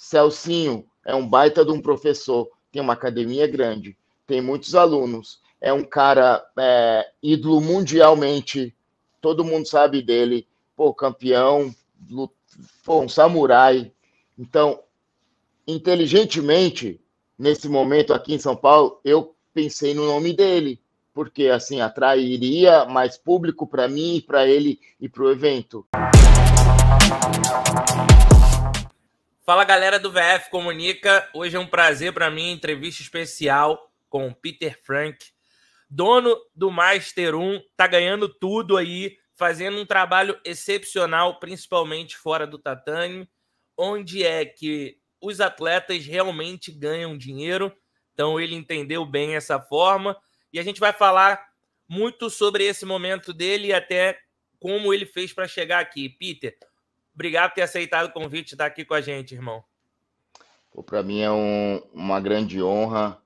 Celsinho é um baita de um professor, tem uma academia grande, tem muitos alunos, é um cara ídolo mundialmente, todo mundo sabe dele, pô, campeão, pô, um samurai. Então, inteligentemente, nesse momento aqui em São Paulo, eu pensei no nome dele, porque assim atrairia mais público para mim, para ele e para o evento. Fala, galera do VF Comunica. Hoje é um prazer para mim, entrevista especial com o Piter Frank, dono do Master 1, tá ganhando tudo aí, fazendo um trabalho excepcional, principalmente fora do tatame, onde é que os atletas realmente ganham dinheiro. Então ele entendeu bem essa forma e a gente vai falar muito sobre esse momento dele e até como ele fez para chegar aqui. Piter, obrigado por ter aceitado o convite e estar aqui com a gente, irmão. Para mim é uma grande honra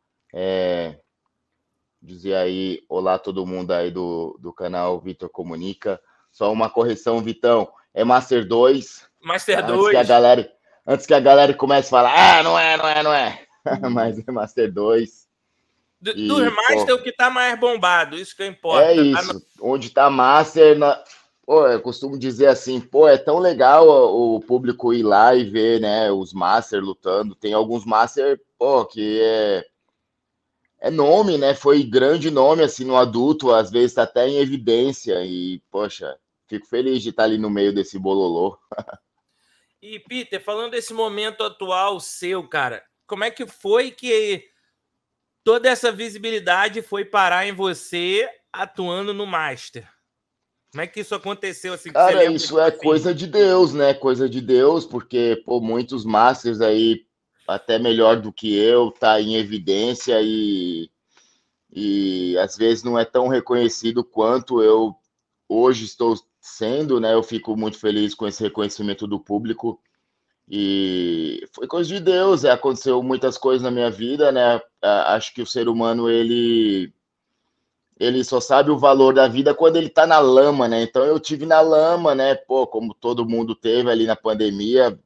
dizer aí olá a todo mundo aí do canal Vitor Comunica. Só uma correção, Vitão, é Master 2. Master 2. Antes que a galera comece a falar, não é. Mas é Master 2. Do Master é o que tá mais bombado, isso que importa. É isso, onde tá Master... Pô, eu costumo dizer assim, pô, é tão legal o público ir lá e ver, né, os Master lutando. Tem alguns Master, pô, que é nome, né, foi grande nome, assim, no adulto, às vezes tá até em evidência e, poxa, fico feliz de estar ali no meio desse bololô. E, Piter, falando desse momento atual seu, cara, como é que foi que toda essa visibilidade foi parar em você atuando no Master? Como é que isso aconteceu? Assim, cara, isso é coisa de Deus, né? Coisa de Deus, porque pô, muitos Masters aí, até melhor do que eu, tá em evidência e às vezes não é tão reconhecido quanto eu hoje estou sendo, né? Eu fico muito feliz com esse reconhecimento do público e foi coisa de Deus. Aconteceu muitas coisas na minha vida, né? Acho que o ser humano, ele só sabe o valor da vida quando ele tá na lama, né? Então eu tive na lama, né? Pô, como todo mundo teve ali na pandemia,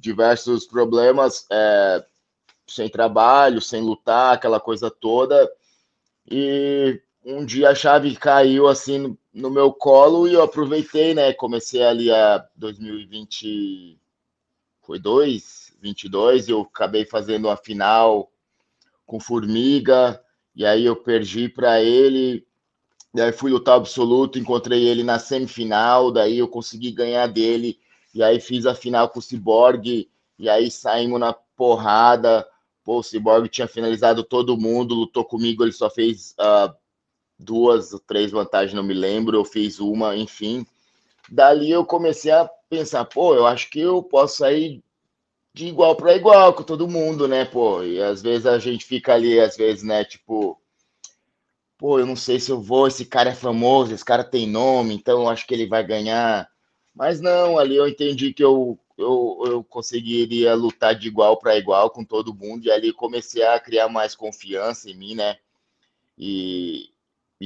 diversos problemas, sem trabalho, sem lutar, aquela coisa toda. E um dia a chave caiu assim no meu colo e eu aproveitei, né? Comecei ali a 2020, foi 22, eu acabei fazendo a final com Formiga. E aí eu perdi para ele, daí fui lutar absoluto, encontrei ele na semifinal, daí eu consegui ganhar dele, e aí fiz a final com o Ciborgue, e aí saímos na porrada. Pô, o Ciborgue tinha finalizado todo mundo, lutou comigo, ele só fez 2 ou 3 vantagens, não me lembro, eu fiz uma, enfim. Dali eu comecei a pensar, pô, eu acho que eu posso sair de igual para igual com todo mundo, né, pô, e às vezes a gente fica ali, às vezes, né, tipo, pô, eu não sei se eu vou, esse cara é famoso, esse cara tem nome, então eu acho que ele vai ganhar, mas não, ali eu entendi que eu conseguiria lutar de igual para igual com todo mundo, e ali comecei a criar mais confiança em mim, né, e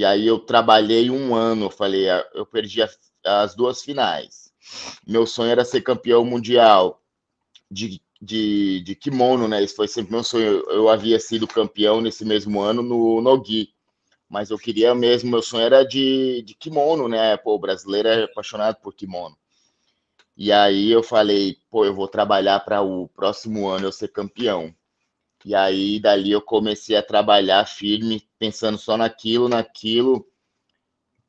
aí eu trabalhei um ano, eu falei, eu perdi as 2 finais, meu sonho era ser campeão mundial, de kimono, né? Isso foi sempre meu sonho. Eu havia sido campeão nesse mesmo ano no Nogi, mas eu queria mesmo, meu sonho era de kimono, né? Pô, o brasileiro é apaixonado por kimono. E aí eu falei, pô, eu vou trabalhar para o próximo ano eu ser campeão. E aí dali eu comecei a trabalhar firme, pensando só naquilo.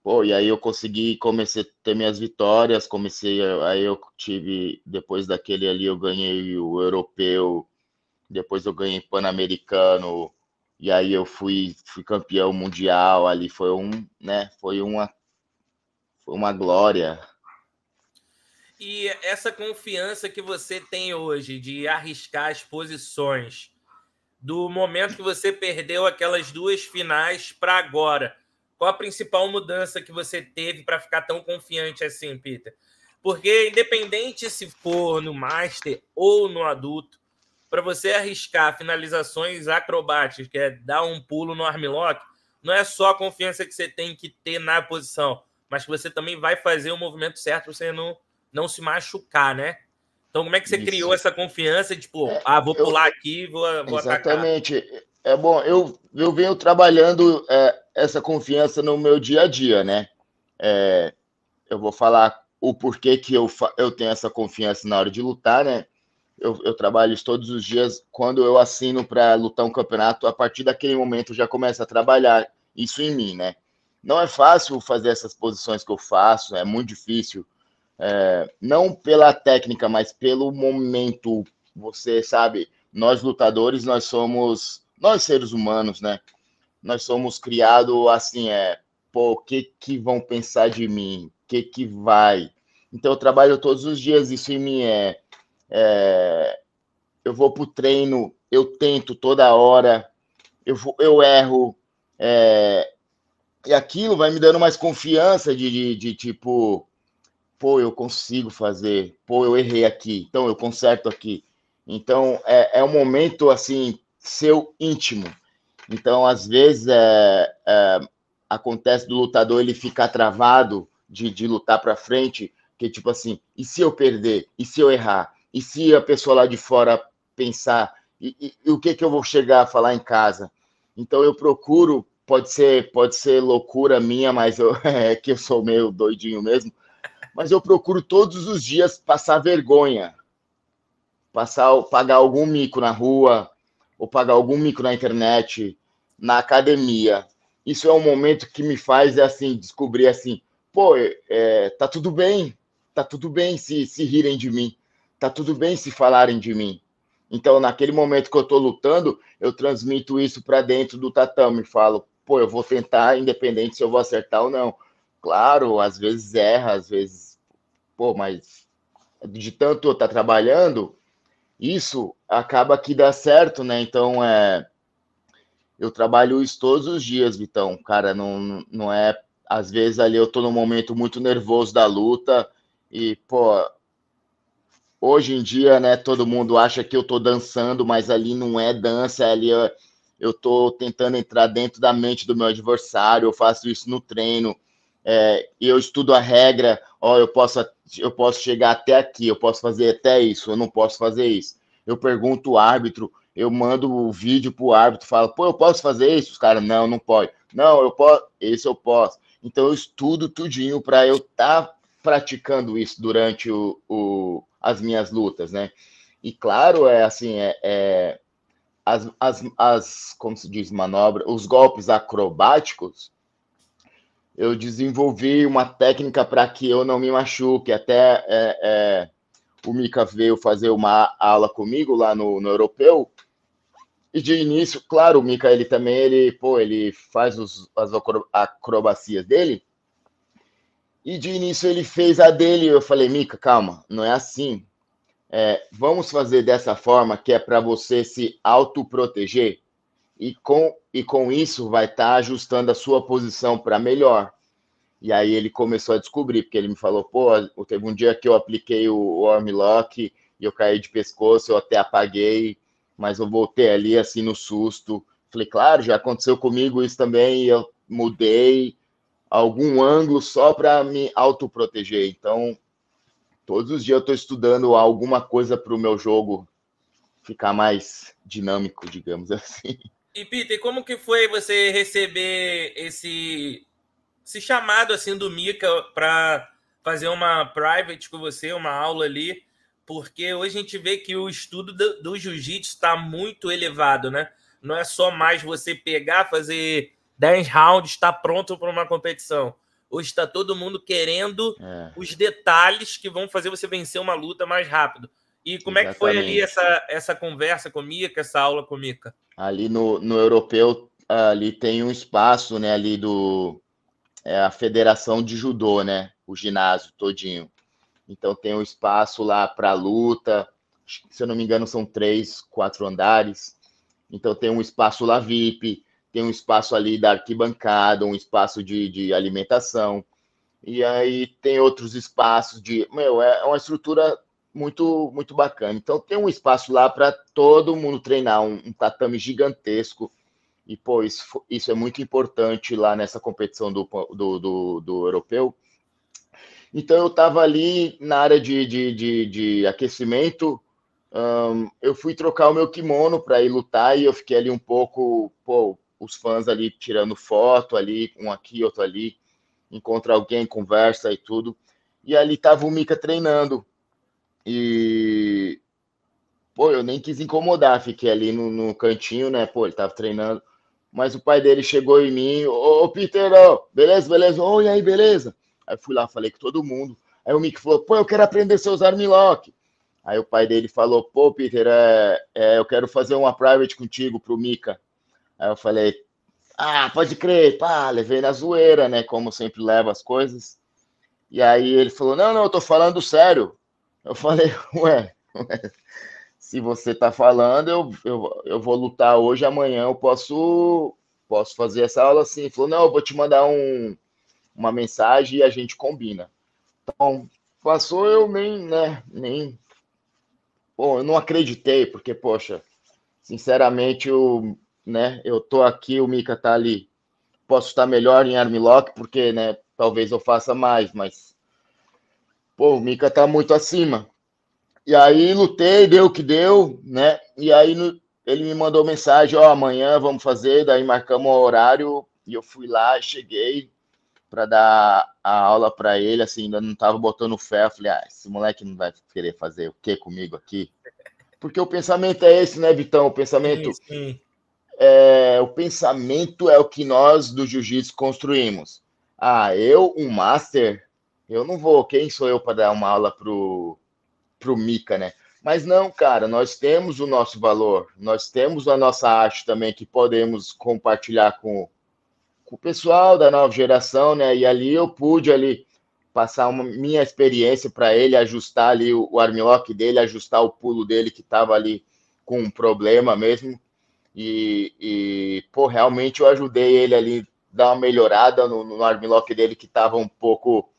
Pô, e aí eu comecei a ter minhas vitórias, aí eu tive, depois daquele ali eu ganhei o Europeu, depois eu ganhei Pan-americano, e aí eu fui campeão mundial, ali foi né, foi uma glória. E essa confiança que você tem hoje de arriscar as posições, do momento que você perdeu aquelas 2 finais para agora, qual a principal mudança que você teve para ficar tão confiante assim, Piter? Porque independente se for no Master ou no adulto, para você arriscar finalizações acrobáticas, que é dar um pulo no armlock, não é só a confiança que você tem que ter na posição, mas que você também vai fazer o movimento certo para você não se machucar, né? Então, como é que você criou essa confiança? Tipo, vou pular aqui, vou exatamente. Atacar. Exatamente. É bom, eu venho trabalhando essa confiança no meu dia a dia, né? Eu vou falar o porquê que eu tenho essa confiança na hora de lutar, né? Eu trabalho isso todos os dias. Quando eu assino para lutar um campeonato, a partir daquele momento eu já começo a trabalhar isso em mim, né? Não é fácil fazer essas posições que eu faço, é muito difícil. Não pela técnica, mas pelo momento. Você sabe, nós lutadores, nós seres humanos, né? Nós somos criados assim, o que vão pensar de mim? Que vai? Então eu trabalho todos os dias, isso em mim eu vou pro treino, eu tento toda hora, eu erro, e aquilo vai me dando mais confiança de tipo, pô, eu consigo fazer, pô, eu errei aqui, então eu conserto aqui. Então é um momento assim, seu íntimo. Então às vezes acontece do lutador ele ficar travado de lutar para frente, que tipo assim, e se eu perder? E se eu errar? E se a pessoa lá de fora pensar? E o que eu vou chegar a falar em casa? Então eu procuro, pode ser loucura minha, mas que eu sou meio doidinho mesmo, mas eu procuro todos os dias passar vergonha, pagar algum mico na rua, ou pagar algum mico na internet, na academia. Isso é um momento que me faz assim, descobrir assim, pô, tá tudo bem se rirem de mim, tá tudo bem se falarem de mim. Então, naquele momento que eu tô lutando, eu transmito isso para dentro do tatame e falo, pô, eu vou tentar, independente se eu vou acertar ou não. Claro, às vezes erra, às vezes, pô, mas de tanto eu tá trabalhando, isso acaba que dá certo, né? Então, eu trabalho isso todos os dias, Vitão. Cara, não é... Às vezes ali eu tô num momento muito nervoso da luta e, pô, hoje em dia, né, todo mundo acha que eu tô dançando, mas ali não é dança, ali eu tô tentando entrar dentro da mente do meu adversário, eu faço isso no treino, eu estudo a regra, ó, eu posso chegar até aqui, eu posso fazer até isso, eu não posso fazer isso. Eu pergunto o árbitro, eu mando o vídeo pro árbitro, falo, pô, eu posso fazer isso? Os caras, não, não pode. Não, eu posso, esse eu posso. Então eu estudo tudinho para eu estar praticando isso durante as minhas lutas, né? E claro, assim, como se diz, manobra, os golpes acrobáticos, eu desenvolvi uma técnica para que eu não me machuque. Até o Mika veio fazer uma aula comigo lá no Europeu. E de início, claro, o Mika, ele também, ele faz as acrobacias dele. E de início ele fez a dele, eu falei, Mika, calma, não é assim. Vamos fazer dessa forma, que é para você se autoproteger. E com isso vai estar ajustando a sua posição para melhor. E aí ele começou a descobrir, porque ele me falou, pô, teve um dia que eu apliquei o armlock e eu caí de pescoço, eu até apaguei. Mas eu voltei ali, assim, no susto. Falei, claro, já aconteceu comigo isso também. E eu mudei algum ângulo só para me autoproteger. Então, todos os dias eu estou estudando alguma coisa para o meu jogo ficar mais dinâmico, digamos assim. E, Piter, como que foi você receber esse chamado, assim, do Mika para fazer uma private com você, uma aula ali? Porque hoje a gente vê que o estudo do jiu-jitsu está muito elevado, né? Não é só mais você pegar, fazer 10 rounds, está pronto para uma competição. Hoje está todo mundo querendo os detalhes que vão fazer você vencer uma luta mais rápido. E como exatamente. É que foi ali essa conversa com o Mika, essa aula com o Mika? Ali no Europeu, ali tem um espaço, né? Ali a Federação de Judô, né? O ginásio todinho. Então tem um espaço lá para luta, se eu não me engano são 3, 4 andares, então tem um espaço lá VIP, tem um espaço ali da arquibancada, um espaço de alimentação, e aí tem outros espaços é uma estrutura muito, muito bacana. Então tem um espaço lá para todo mundo treinar, um tatame gigantesco, e pô, isso é muito importante lá nessa competição do Europeu, Então eu estava ali na área de aquecimento, eu fui trocar o meu kimono para ir lutar e eu fiquei ali um pouco, pô, os fãs ali tirando foto, ali um aqui, outro ali, encontra alguém, conversa e tudo. E ali estava o Mika treinando e, pô, eu nem quis incomodar, fiquei ali no cantinho, né, pô, ele estava treinando. Mas o pai dele chegou em mim, ô Piter, beleza, beleza, e aí, beleza? Aí eu fui lá, falei com todo mundo. Aí o Mika falou, pô, eu quero aprender a usar seus armlock. Aí o pai dele falou, pô, Piter, eu quero fazer uma private contigo pro Mika. Aí eu falei, ah, pode crer, pá, levei na zoeira, né, como sempre leva as coisas. E aí ele falou, não, eu tô falando sério. Eu falei, ué. Se você tá falando, eu vou lutar hoje, amanhã eu posso fazer essa aula assim. Ele falou, não, eu vou te mandar uma mensagem e a gente combina. Então, passou, eu nem... Bom, eu não acreditei, porque, poxa, sinceramente, eu tô aqui, o Mika tá ali. Posso estar melhor em armlock, porque, né, talvez eu faça mais, mas... Pô, o Mika tá muito acima. E aí lutei, deu o que deu, né? E aí ele me mandou mensagem, amanhã vamos fazer, daí marcamos o horário, e eu fui lá, cheguei para dar a aula para ele, assim, ainda não tava botando fé, eu falei, esse moleque não vai querer fazer o que comigo aqui? Porque o pensamento é esse, né, Vitão? O pensamento, sim. O pensamento é o que nós do jiu-jitsu construímos. Eu, um master, eu não vou, quem sou eu para dar uma aula pro Mika, né? Mas não, cara, nós temos o nosso valor, nós temos a nossa arte também que podemos compartilhar com o pessoal da nova geração, né? E ali eu pude ali passar minha experiência para ele, ajustar ali o armlock dele, ajustar o pulo dele que tava ali com um problema mesmo. E pô, realmente eu ajudei ele ali dar uma melhorada no armlock dele que tava um pouco...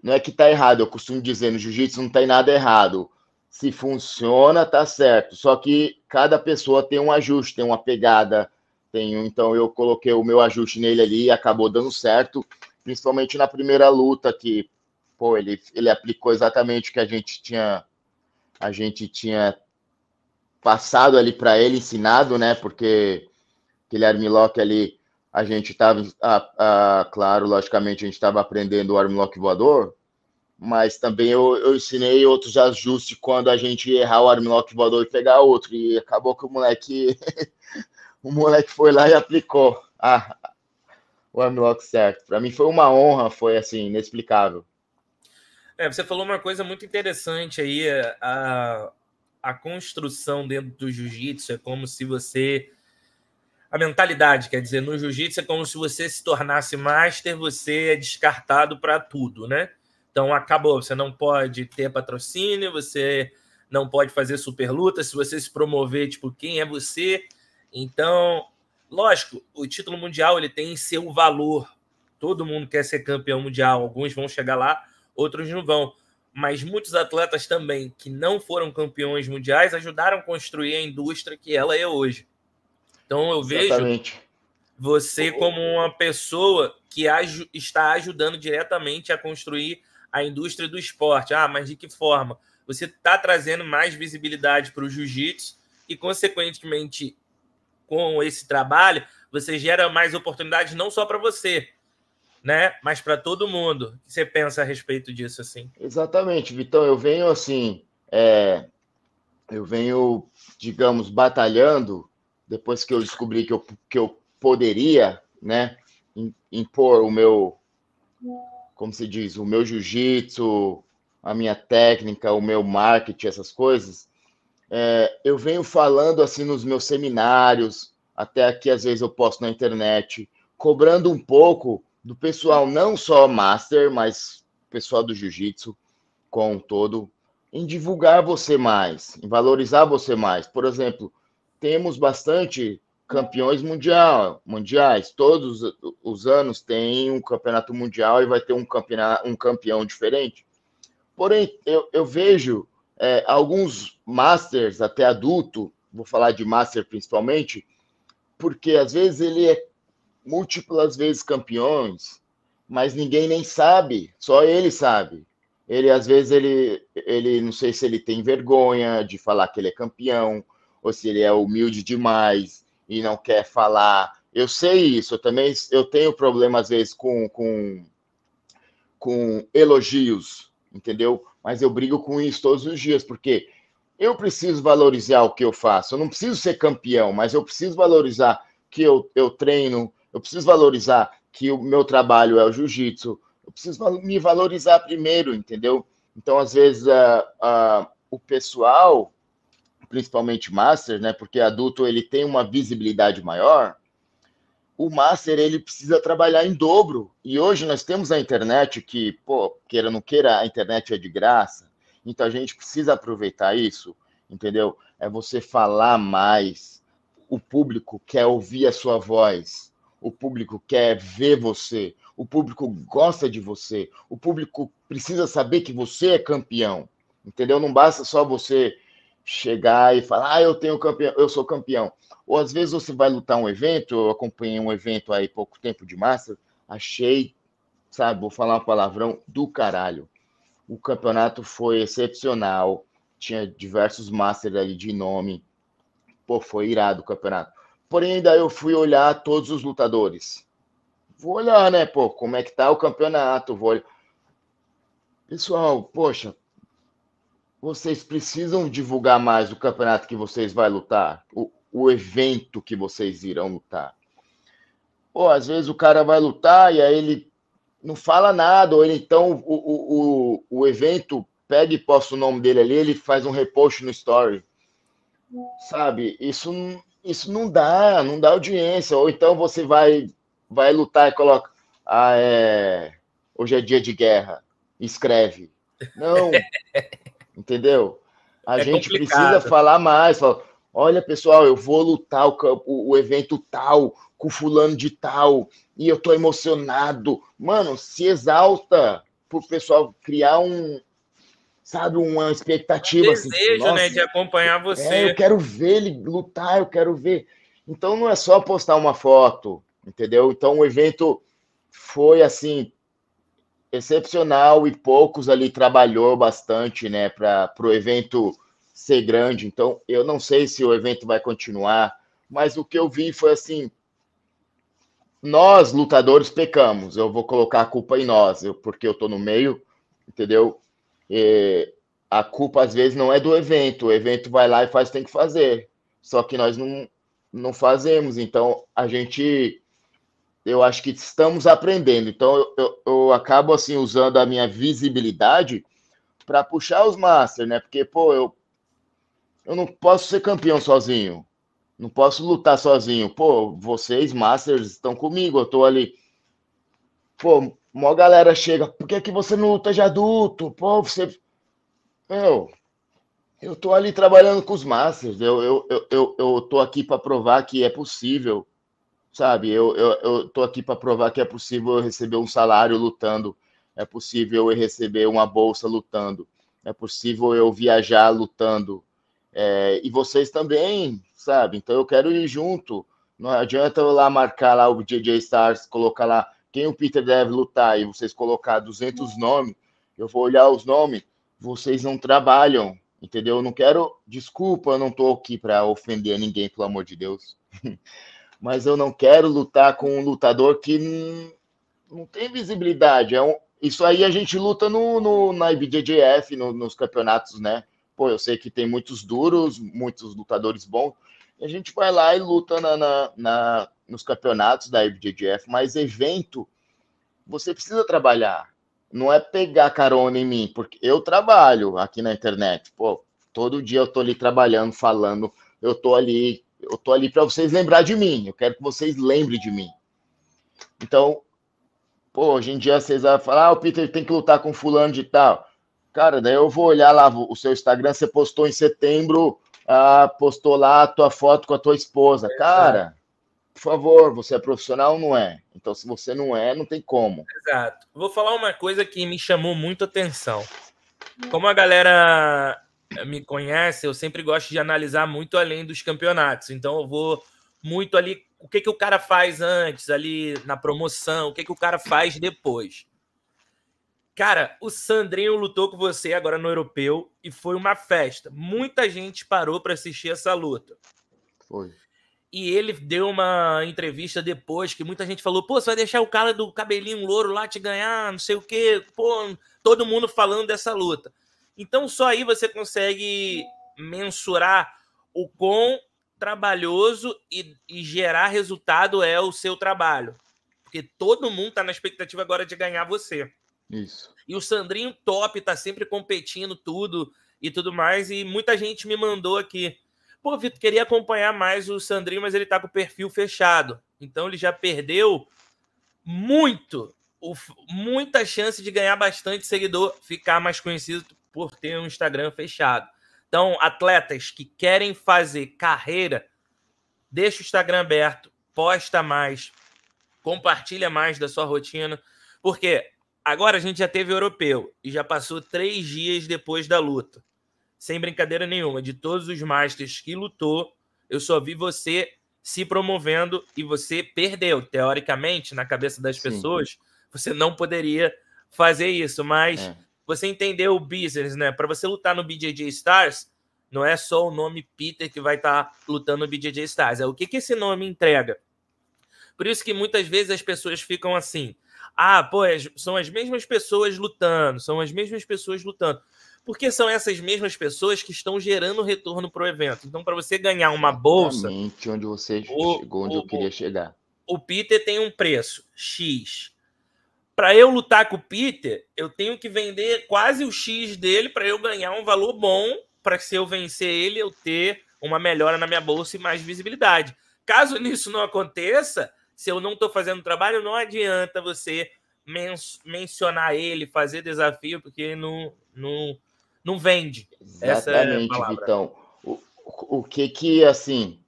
Não é que tá errado, eu costumo dizer, no jiu-jitsu não tem nada errado. Se funciona, tá certo. Só que cada pessoa tem um ajuste, tem uma pegada. Então eu coloquei o meu ajuste nele ali e acabou dando certo. Principalmente na primeira luta, que pô, ele aplicou exatamente o que a gente tinha passado ali para ele, ensinado, né? Porque aquele armlock ali... A gente estava, claro, logicamente, a gente estava aprendendo o armlock voador, mas também eu ensinei outros ajustes quando a gente errar o armlock voador e pegar outro. E acabou que o moleque foi lá e aplicou o armlock certo. Para mim foi uma honra, foi assim, inexplicável. Você falou uma coisa muito interessante aí, a construção dentro do jiu-jitsu é como se você... A mentalidade, quer dizer, no jiu-jitsu é como se você se tornasse master, você é descartado para tudo, né? Então, acabou, você não pode ter patrocínio, você não pode fazer super luta, se você se promover, tipo, quem é você? Então, lógico, o título mundial ele tem seu valor. Todo mundo quer ser campeão mundial, alguns vão chegar lá, outros não vão. Mas muitos atletas também que não foram campeões mundiais ajudaram a construir a indústria que ela é hoje. Então, eu vejo você como uma pessoa que está ajudando diretamente a construir a indústria do esporte. Mas de que forma? Você está trazendo mais visibilidade para o jiu-jitsu e, consequentemente, com esse trabalho, você gera mais oportunidades não só para você, né? Mas para todo mundo. O que você pensa a respeito disso, assim? Exatamente, Vitão. Eu venho, assim... Eu venho, digamos, batalhando... Depois que eu descobri que eu poderia, né, impor o meu, como se diz, o meu jiu-jitsu, a minha técnica, o meu marketing, essas coisas, eu venho falando assim nos meus seminários, até aqui às vezes eu posto na internet, cobrando um pouco do pessoal, não só master, mas pessoal do jiu-jitsu como um todo, em divulgar você mais, em valorizar você mais. Por exemplo, temos bastante campeões mundiais. Todos os anos tem um campeonato mundial e vai ter um campeão diferente. Porém, eu vejo alguns masters, até adulto, vou falar de master principalmente, porque às vezes ele é múltiplas vezes campeões mas ninguém nem sabe, só ele sabe. Ele, às vezes, ele não sei se ele tem vergonha de falar que ele é campeão, ou se ele é humilde demais e não quer falar. Eu sei isso, eu também tenho problema, às vezes, com elogios, entendeu? Mas eu brigo com isso todos os dias, porque eu preciso valorizar o que eu faço. Eu não preciso ser campeão, mas eu preciso valorizar que eu treino, eu preciso valorizar que o meu trabalho é o jiu-jitsu, eu preciso me valorizar primeiro, entendeu? Então, às vezes, o pessoal, principalmente Master, né, porque adulto ele tem uma visibilidade maior, o Master ele precisa trabalhar em dobro. E hoje nós temos a internet que, pô, queira ou não queira, a internet é de graça. Então a gente precisa aproveitar isso, entendeu? É você falar mais. O público quer ouvir a sua voz. O público quer ver você. O público gosta de você. O público precisa saber que você é campeão, entendeu? Não basta só você chegar e falar, ah, eu sou campeão. Ou às vezes você vai lutar um evento, eu acompanhei um evento aí pouco tempo de Master, achei, sabe, vou falar um palavrão, do caralho. O campeonato foi excepcional, tinha diversos Masters ali de nome, pô, foi irado o campeonato. Porém, ainda eu fui olhar todos os lutadores. Vou olhar, né, pô, como é que tá o campeonato, vou olhar. Pessoal, poxa, vocês precisam divulgar mais o campeonato que vocês vão lutar, o evento que vocês irão lutar. Pô, às vezes o cara vai lutar e aí ele não fala nada, ou ele, então o evento pega e posta o nome dele ali, ele faz um repost no story. Sabe? Isso não dá audiência. Ou então você vai lutar e coloca, hoje é dia de guerra, escreve. Não... Entendeu? A gente precisa falar mais. Falar, olha, pessoal, eu vou lutar o evento tal, com fulano de tal, e eu tô emocionado. Mano, se exalta pro pessoal criar uma expectativa. Um desejo, assim, né, de acompanhar você. Eu quero ver ele lutar, eu quero ver. Então não é só postar uma foto, entendeu? Então o evento foi assim... excepcional e poucos ali trabalhou bastante, né, para o evento ser grande. Então, eu não sei se o evento vai continuar, mas o que eu vi foi assim, nós, lutadores, pecamos. Eu vou colocar a culpa em nós, porque eu tô no meio, entendeu? E a culpa, às vezes, não é do evento. O evento vai lá e faz o que tem que fazer. Só que nós não fazemos. Então, a gente... eu acho que estamos aprendendo. Então, eu acabo, assim, usando a minha visibilidade para puxar os Masters, né? Porque, pô, eu não posso ser campeão sozinho. Não posso lutar sozinho. Pô, vocês, Masters, estão comigo. Eu tô ali. Pô, mó galera chega. Por que que você não luta de adulto? Pô, você... eu tô ali trabalhando com os Masters. Eu tô aqui para provar que é possível. Sabe, eu tô aqui para provar que é possível eu receber um salário lutando, é possível eu receber uma bolsa lutando, é possível eu viajar lutando, e vocês também, sabe? Então eu quero ir junto, não adianta eu lá marcar lá o BJJ Stars, colocar lá quem o Piter deve lutar e vocês colocar 200 nomes, eu vou olhar os nomes, vocês não trabalham, entendeu? Eu não quero, desculpa, eu não tô aqui para ofender ninguém, pelo amor de Deus. Mas eu não quero lutar com um lutador que não tem visibilidade. Isso aí a gente luta na IBJJF, nos campeonatos, né? Pô, eu sei que tem muitos duros, muitos lutadores bons. A gente vai lá e luta nos campeonatos da IBJJF, mas evento, você precisa trabalhar. Não é pegar carona em mim, porque eu trabalho aqui na internet. Pô, todo dia eu tô ali trabalhando, falando, eu tô ali para vocês lembrar de mim, eu quero que vocês lembrem de mim. Então, pô, hoje em dia vocês vão falar, o Piter tem que lutar com fulano de tal. Cara, daí eu vou olhar lá o seu Instagram, você postou em setembro, postou lá a tua foto com a tua esposa. Cara, por favor, você é profissional ou não é? Então, se você não é, não tem como. Exato. Vou falar uma coisa que me chamou muito a atenção. Como a galera... me conhece, eu sempre gosto de analisar muito além dos campeonatos, então eu vou muito ali o que, que o cara faz antes, ali na promoção, o que, que o cara faz depois. Cara, o Sandrinho lutou com você agora no Europeu e foi uma festa. Muita gente parou para assistir essa luta. Foi. E ele deu uma entrevista depois que muita gente falou, pô, você vai deixar o cara do cabelinho louro lá te ganhar, não sei o quê. Pô, todo mundo falando dessa luta. Então só aí você consegue mensurar o quão trabalhoso e gerar resultado é o seu trabalho. Porque todo mundo tá na expectativa agora de ganhar você. Isso. E o Sandrinho top, tá sempre competindo tudo e tudo mais. E muita gente me mandou aqui. Pô, Vitor, queria acompanhar mais o Sandrinho, mas ele tá com o perfil fechado. Então ele já perdeu muita chance de ganhar bastante seguidor, ficar mais conhecido por ter um Instagram fechado. Então, atletas que querem fazer carreira, deixa o Instagram aberto, posta mais, compartilha mais da sua rotina, porque agora a gente já teve Europeu e já passou 3 dias depois da luta. Sem brincadeira nenhuma, de todos os Masters que lutou, eu só vi você se promovendo e você perdeu. Teoricamente, na cabeça das pessoas, você não poderia fazer isso, mas você entendeu o business, né? Para você lutar no BJJ Stars, não é só o nome Piter que vai estar lutando no BJJ Stars, é o que, que esse nome entrega. Por isso que muitas vezes as pessoas ficam assim, ah, pô, são as mesmas pessoas lutando, porque são essas mesmas pessoas que estão gerando retorno para o evento. Então, para você ganhar uma bolsa... Exatamente onde você chegou, onde eu queria chegar. O Piter tem um preço, X. Para eu lutar com o Piter, eu tenho que vender quase o X dele para eu ganhar um valor bom, para se eu vencer ele, eu ter uma melhora na minha bolsa e mais visibilidade. Caso isso não aconteça, se eu não estou fazendo trabalho, não adianta você mencionar ele, fazer desafio, porque não vende. Exatamente, essa é Vitão. O que, assim,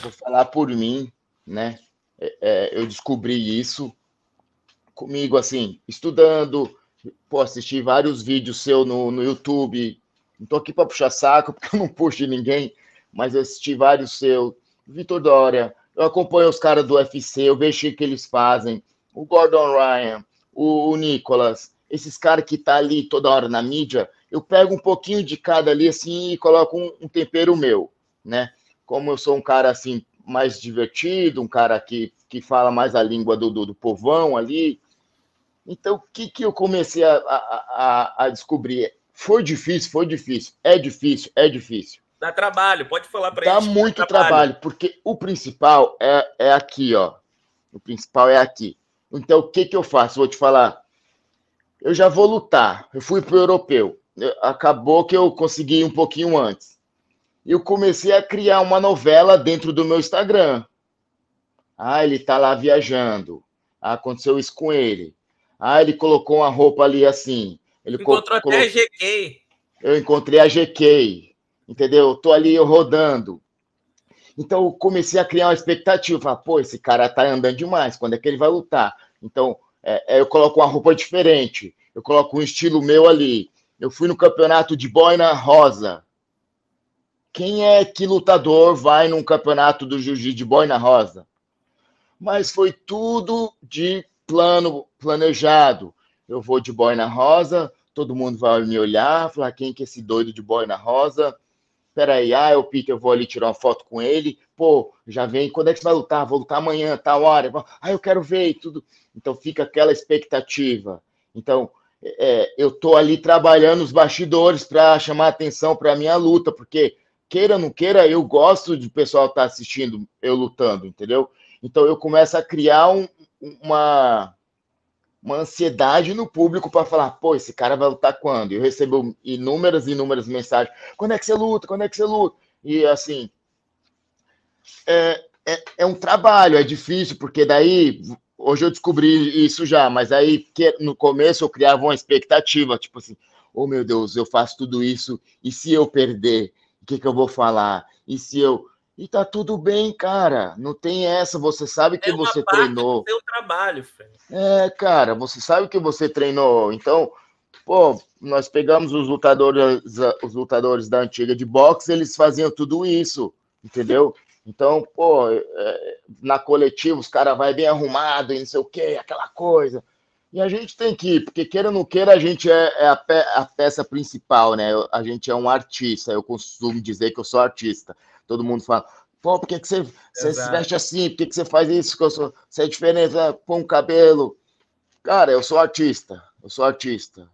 vou falar por mim, né? Eu descobri isso comigo, assim, estudando, pô, assisti vários vídeos seus no YouTube. Não tô aqui para puxar saco, porque eu não puxo de ninguém, mas eu assisti vários seus. Vitor Dória, eu acompanho os caras do UFC, eu vejo o que eles fazem. O Gordon Ryan, o Nicolas, esses caras que tá ali toda hora na mídia, eu pego um pouquinho de cada ali, assim, e coloco um tempero meu, né? Como eu sou um cara, assim, mais divertido, um cara que fala mais a língua do povão ali. Então, o que eu comecei a descobrir? Foi difícil. É difícil. Dá trabalho, pode falar pra eles. Dá muito trabalho, porque o principal é aqui, ó. O principal é aqui. Então, o que eu faço? Vou te falar. Eu já vou lutar. Eu fui pro Europeu. Acabou que eu consegui um pouquinho antes. Eu comecei a criar uma novela dentro do meu Instagram. Ah, ele tá lá viajando. Ah, aconteceu isso com ele. Ah, ele colocou uma roupa ali assim. Ele encontrou até a GK. Eu encontrei a GK. Entendeu? Eu tô ali eu rodando. Então, eu comecei a criar uma expectativa. Pô, esse cara tá andando demais. Quando é que ele vai lutar? Então, eu coloco uma roupa diferente. Eu coloco um estilo meu ali. Eu fui no campeonato de boina rosa. Quem é que lutador vai num campeonato do jiu-jitsu de boina rosa? Mas foi tudo de planejado. Eu vou de boina rosa, todo mundo vai me olhar, falar quem que é esse doido de boina rosa? Peraí, é o Piter, eu vou ali tirar uma foto com ele. Pô, já vem, quando é que você vai lutar? Vou lutar amanhã, tal hora. Eu quero ver e tudo. Então fica aquela expectativa. Então, eu tô ali trabalhando os bastidores para chamar atenção para a minha luta, porque, queira ou não queira, eu gosto de o pessoal estar assistindo eu lutando, entendeu? Então eu começo a criar uma ansiedade no público para falar, pô, esse cara vai lutar quando? Eu recebo inúmeras mensagens. Quando é que você luta? E, assim, é um trabalho, é difícil, porque daí, hoje eu descobri isso já, mas aí no começo eu criava uma expectativa, tipo assim, oh, meu Deus, eu faço tudo isso, e se eu perder? O que eu vou falar? E se eu... E tá tudo bem, cara. Não tem essa. Você sabe que você treinou. É o trabalho, filho. Cara. Você sabe que você treinou. Então, pô, nós pegamos os lutadores da antiga de boxe, eles faziam tudo isso, entendeu? Então, pô, na coletiva os caras vai bem arrumado e não sei o quê, aquela coisa. E a gente tem que ir, porque queira ou não queira, a gente é a peça principal, né? A gente é um artista, eu costumo dizer que eu sou artista. Todo mundo fala, pô, por que que você se veste assim? Por que que você faz isso? Você é diferente, põe um cabelo. Cara, eu sou artista, eu sou artista.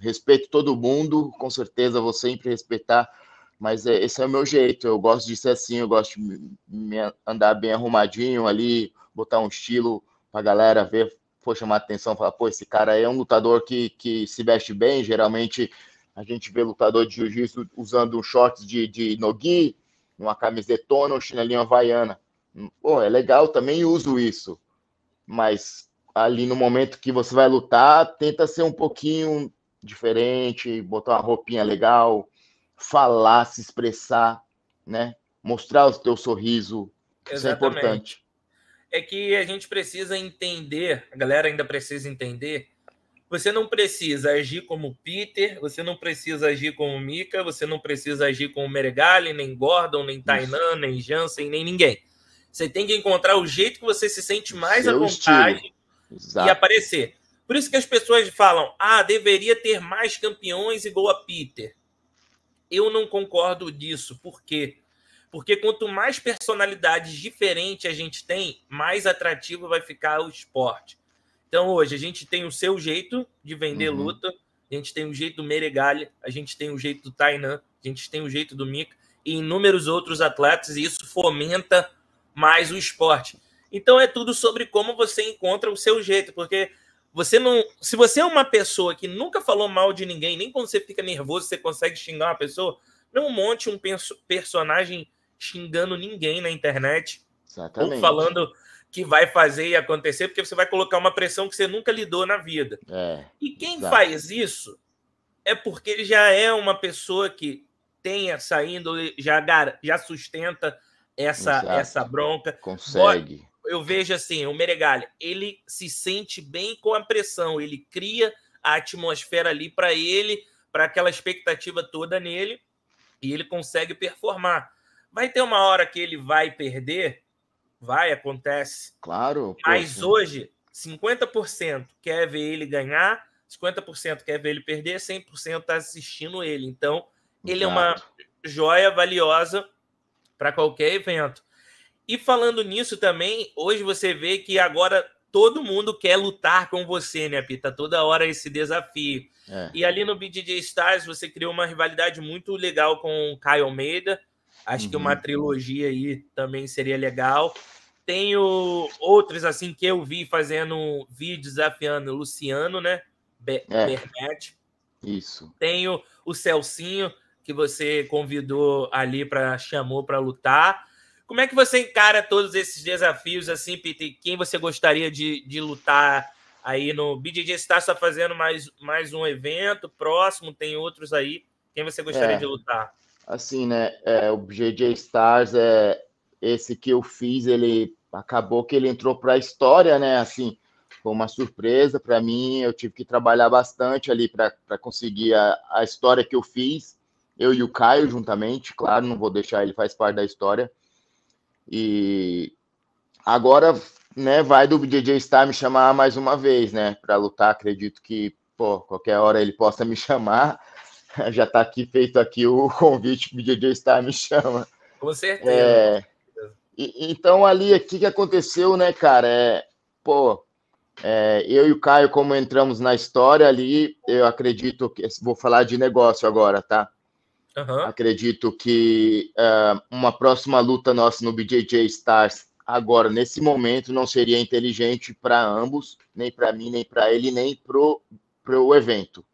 Respeito todo mundo, com certeza vou sempre respeitar, mas esse é o meu jeito, eu gosto de ser assim, eu gosto de andar bem arrumadinho ali, botar um estilo pra galera ver, pô, chamar atenção, falar, pô, esse cara aí é um lutador que se veste bem, geralmente a gente vê lutador de jiu-jitsu usando um shorts de nogi, uma camisetona, um chinelinho havaiana, pô, é legal, também uso isso, mas ali no momento que você vai lutar, tenta ser um pouquinho diferente, botar uma roupinha legal, falar, se expressar, né? Mostrar o teu sorriso, isso é importante. É que a gente precisa entender, a galera ainda precisa entender, você não precisa agir como o Piter, você não precisa agir como o Mika, você não precisa agir como o Meregali, nem Gordon, nem Tainan, nem Jansen, nem ninguém. Você tem que encontrar o jeito que você se sente mais à vontade, estilo. Exato. E aparecer. Por isso que as pessoas falam, ah, deveria ter mais campeões igual a Piter. Eu não concordo disso. Por quê? Porque quanto mais personalidades diferentes a gente tem, mais atrativo vai ficar o esporte. Então hoje a gente tem o seu jeito de vender luta, a gente tem o jeito do Meregali, a gente tem o jeito do Tainan, a gente tem o jeito do Mika e inúmeros outros atletas, e isso fomenta mais o esporte. Então é tudo sobre como você encontra o seu jeito, porque você não, se você é uma pessoa que nunca falou mal de ninguém, nem quando você fica nervoso você consegue xingar uma pessoa, não monte um personagem xingando ninguém na internet. Exatamente. Ou falando que vai fazer e acontecer, porque você vai colocar uma pressão que você nunca lidou na vida. E quem faz isso é porque ele já é uma pessoa que tem essa índole, já sustenta essa bronca. Consegue. Eu vejo assim, o Meregali, ele se sente bem com a pressão, ele cria a atmosfera ali para ele, para aquela expectativa toda nele, e ele consegue performar. Vai ter uma hora que ele vai perder? Vai, acontece. Claro. Mas hoje, 50% quer ver ele ganhar, 50% quer ver ele perder, 100% está assistindo ele. Então, ele é uma joia valiosa para qualquer evento. E falando nisso também, hoje você vê que agora todo mundo quer lutar com você, né, Pita? Toda hora esse desafio. E ali no BJJ Stars você criou uma rivalidade muito legal com o Caio Almeida. Acho que uma trilogia aí também seria legal. Tenho outros, assim, que eu vi fazendo vídeos desafiando o Luciano, né? Bernardo. Isso. Tenho o Celsinho, que você convidou ali, chamou para lutar. Como é que você encara todos esses desafios, assim, Piter? Quem você gostaria de lutar aí no BJJ Stars? Está fazendo mais um evento próximo, tem outros aí. Quem você gostaria de lutar? Assim, né? O BJJ Stars, esse que eu fiz, ele acabou que ele entrou para a história, né? Assim, foi uma surpresa para mim. Eu tive que trabalhar bastante ali para conseguir a história que eu fiz. Eu e o Caio juntamente, claro, não vou deixar, ele faz parte da história. E agora, né, vai do BJJ Star me chamar mais uma vez, né, para lutar. Acredito que, pô, qualquer hora ele possa me chamar. Já tá aqui feito aqui o convite que o BJJ Star me chama. Com certeza. Então ali aqui que aconteceu, né, cara? Eu e o Caio, como entramos na história ali, eu acredito que vou falar de negócio agora, tá? Acredito que uma próxima luta nossa no BJJ Stars, agora, nesse momento, não seria inteligente para ambos, nem para mim, nem para ele, nem para o evento,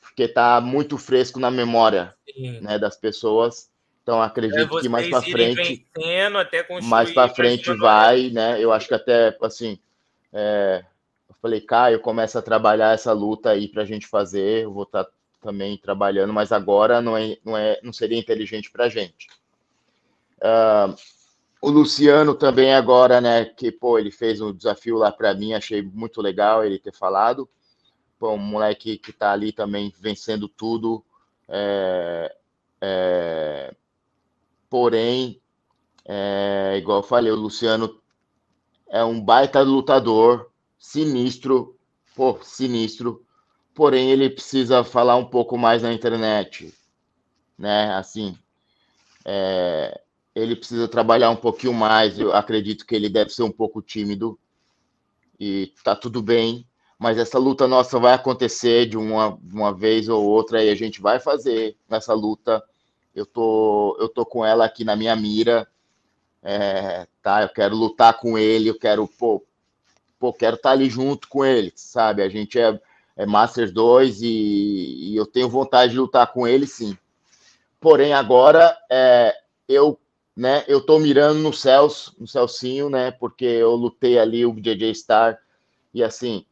porque tá muito fresco na memória, né, das pessoas. Então, acredito que mais para frente, vai, né? Eu acho que até, assim, eu falei, Caio, começa a trabalhar essa luta aí para a gente fazer, eu vou estar também trabalhando, mas agora não seria inteligente para a gente. O Luciano também agora, né, que, pô, ele fez um desafio lá para mim, achei muito legal ele ter falado. Pô, um moleque que tá ali também vencendo tudo, porém, Igual eu falei, o Luciano é um baita lutador, sinistro, pô, sinistro, porém ele precisa falar um pouco mais na internet, né, assim, ele precisa trabalhar um pouquinho mais, eu acredito que ele deve ser um pouco tímido, e tá tudo bem, mas essa luta nossa vai acontecer de uma vez ou outra, e a gente vai fazer essa luta, eu tô com ela aqui na minha mira, tá, eu quero lutar com ele, eu quero, quero estar ali junto com ele, sabe, a gente é Master 2 e eu tenho vontade de lutar com ele, sim. Porém, agora, eu tô mirando no Celso, no Celsinho, né, porque eu lutei ali o BJJ Star, e assim,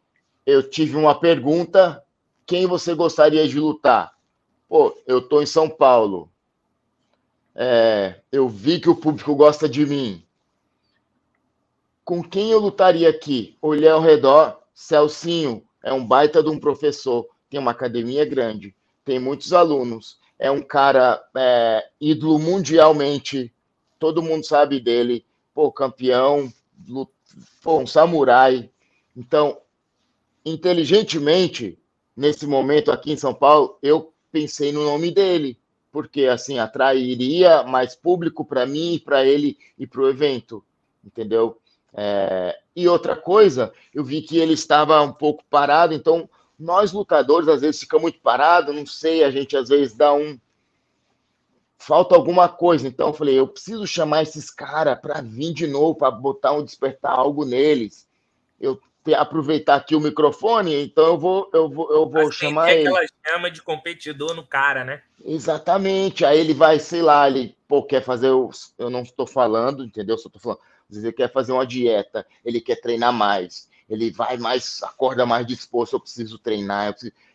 eu tive uma pergunta, quem você gostaria de lutar? Pô, eu tô em São Paulo, eu vi que o público gosta de mim, com quem eu lutaria aqui? Olhei ao redor, Celsinho é um baita de um professor, tem uma academia grande, tem muitos alunos, é um cara ídolo mundialmente, todo mundo sabe dele, pô, campeão, um samurai. Então, inteligentemente, nesse momento aqui em São Paulo, eu pensei no nome dele, porque assim atrairia mais público para mim, para ele e para o evento, entendeu? E outra coisa, eu vi que ele estava um pouco parado, então nós lutadores às vezes fica muito parado, não sei, a gente às vezes dá falta alguma coisa, então eu falei, eu preciso chamar esses caras para vir de novo, para botar despertar algo neles, eu aproveitar aqui o microfone, então eu vou chamar ele. Aquela chama de competidor no cara, né? Exatamente, aí ele vai, sei lá, ele quer fazer, eu não estou falando, entendeu? Só estou falando, às vezes ele quer fazer uma dieta, ele quer treinar mais, ele vai mais, acorda mais disposto, eu preciso treinar,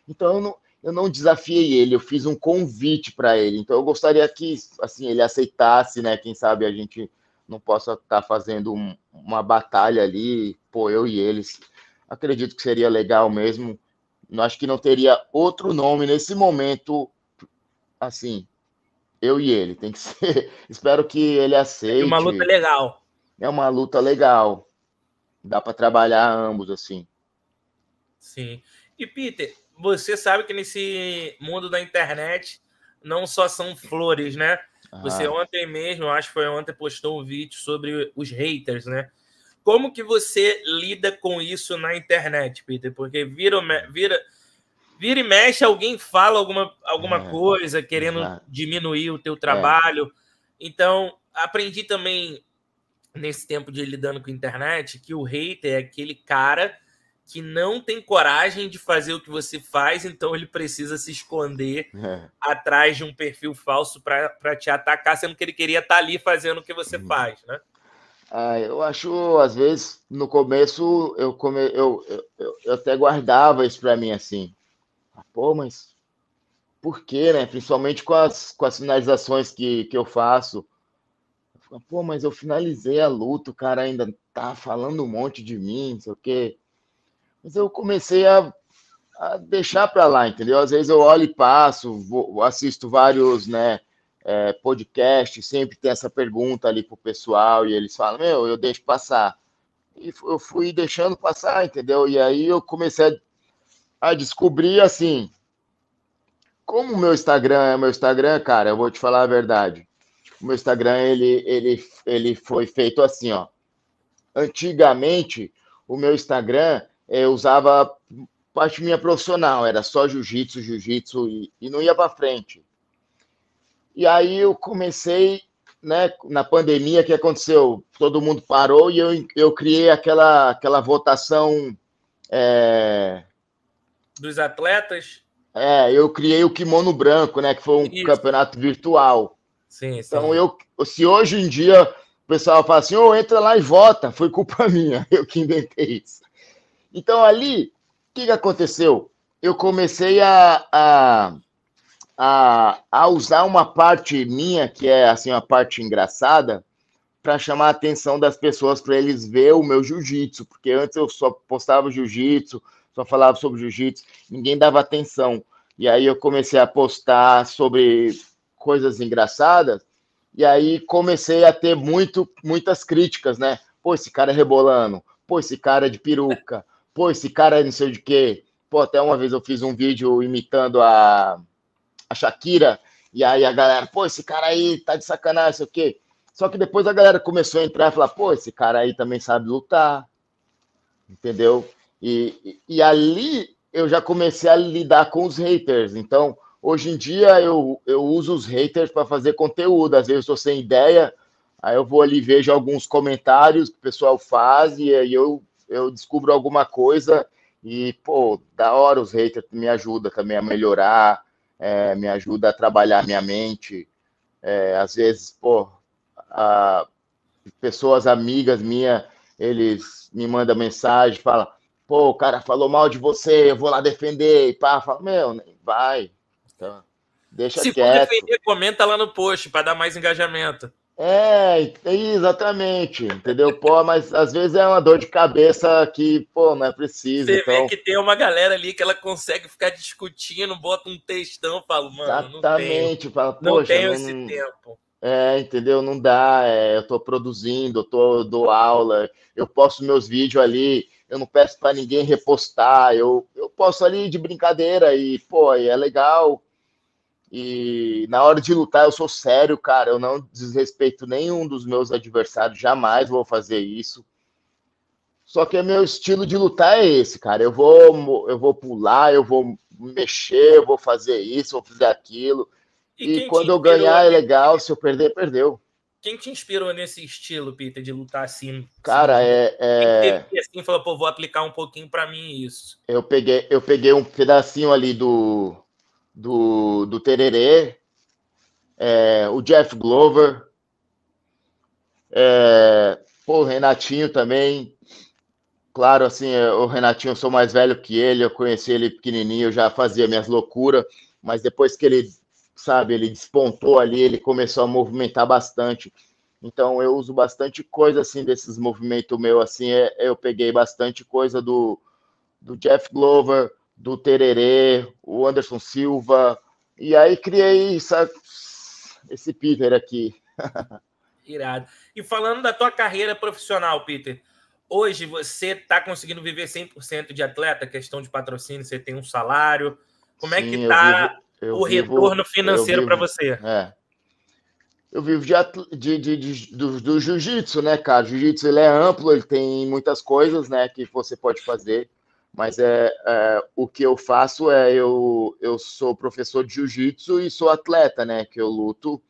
então eu não desafiei ele, eu fiz um convite para ele, então eu gostaria que, assim, ele aceitasse, né, quem sabe a gente não possa estar fazendo uma batalha ali, eu e eles, acredito que seria legal mesmo, eu acho que não teria outro nome nesse momento, assim, eu e ele, tem que ser, espero que ele aceite. É uma luta legal. É uma luta legal, dá para trabalhar ambos, assim. Sim, e Piter, você sabe que nesse mundo da internet não só são flores, né? Você ontem mesmo, acho que foi ontem, postou um vídeo sobre os haters, né? Como que você lida com isso na internet, Piter? Porque vira e mexe, alguém fala alguma coisa querendo diminuir o teu trabalho. Então, aprendi também nesse tempo de lidando com a internet que o hater é aquele cara que não tem coragem de fazer o que você faz, então ele precisa se esconder atrás de um perfil falso para te atacar, sendo que ele queria estar ali fazendo o que você faz, né? Eu acho, às vezes, no começo, eu até guardava isso para mim, assim. Pô, mas por quê, né? Principalmente com as finalizações que eu faço. Pô, mas eu finalizei a luta, o cara ainda tá falando um monte de mim, não sei o quê. Mas eu comecei a deixar para lá, entendeu? Às vezes eu olho e passo, assisto vários podcasts, sempre tem essa pergunta ali pro pessoal, e eles falam, eu deixo passar. E eu fui deixando passar, entendeu? E aí eu comecei a descobrir, assim, como o meu Instagram é meu Instagram, cara, eu vou te falar a verdade. O meu Instagram, ele foi feito assim, ó. Antigamente, o meu Instagram... eu usava parte minha profissional, era só jiu-jitsu, e não ia para frente. E aí eu comecei, né, na pandemia, o que aconteceu? Todo mundo parou e eu criei aquela votação... dos atletas? Eu criei o Kimono Branco, né, que foi um campeonato virtual. Sim. Então, se hoje em dia o pessoal fala assim, entra lá e vota, foi culpa minha, eu que inventei isso. Então, ali, o que aconteceu? Eu comecei a usar uma parte minha, que é assim, uma parte engraçada, para chamar a atenção das pessoas, para eles verem o meu jiu-jitsu, porque antes eu só postava jiu-jitsu, só falava sobre jiu-jitsu, ninguém dava atenção. E aí eu comecei a postar sobre coisas engraçadas, E aí comecei a ter muitas críticas, né? Pô, esse cara é rebolando. Pô, esse cara é de peruca. Pô, esse cara é não sei de quê. Pô, até uma vez eu fiz um vídeo imitando a Shakira. E aí a galera, pô, esse cara aí tá de sacanagem, sei o quê. Só que depois a galera começou a entrar e falar, pô, esse cara aí também sabe lutar. Entendeu? E ali eu já comecei a lidar com os haters. Então, hoje em dia eu uso os haters para fazer conteúdo. Às vezes eu estou sem ideia, aí eu vou ali e vejo alguns comentários que o pessoal faz e aí eu descubro alguma coisa e, pô, da hora os haters me ajudam também a melhorar, me ajuda a trabalhar minha mente. Às vezes, pô, pessoas amigas minhas, eles me mandam mensagem, falam, pô, o cara falou mal de você, eu vou lá defender, e pá, fala, meu, vai, então, deixa se quieto. Se for defender, comenta lá no post, para dar mais engajamento. Exatamente, entendeu? Pô, mas às vezes é uma dor de cabeça que, pô, não é preciso. Você então... vê que tem uma galera ali que ela consegue ficar discutindo, bota um textão, fala, mano, exatamente, não tenho, fala, não tenho esse tempo. Entendeu? Não dá, eu tô produzindo, dou aula, eu posto meus vídeos ali, eu não peço para ninguém repostar, eu posto ali de brincadeira e, pô, é legal. E na hora de lutar eu sou sério, cara, eu não desrespeito nenhum dos meus adversários, jamais vou fazer isso. Só que meu estilo de lutar é esse, cara, eu vou pular, eu vou mexer, eu vou fazer isso, eu vou fazer aquilo. E quando eu ganhar é legal, se eu perder, perdeu. Quem te inspirou nesse estilo, Piter, de lutar assim? Cara, Quem assim falou, pô, vou aplicar um pouquinho pra mim isso. Eu peguei um pedacinho ali do Tererê, o Jeff Glover, o Renatinho também. Claro, assim, o Renatinho, eu sou mais velho que ele, eu conheci ele pequenininho, eu já fazia minhas loucuras, mas depois que ele, sabe, ele despontou ali, ele começou a movimentar bastante. Então eu uso bastante coisa, assim, desses movimentos meus, assim, eu peguei bastante coisa do Jeff Glover, do Tererê, o Anderson Silva, e aí criei esse Piter aqui. Irado. E falando da tua carreira profissional, Piter, hoje você tá conseguindo viver 100% de atleta, questão de patrocínio, você tem um salário, como é que tá o retorno financeiro para você? Eu vivo do jiu-jitsu, né, cara? O jiu-jitsu ele é amplo, ele tem muitas coisas, né, que você pode fazer. Mas o que eu faço eu sou professor de jiu-jitsu e sou atleta, né, que eu luto.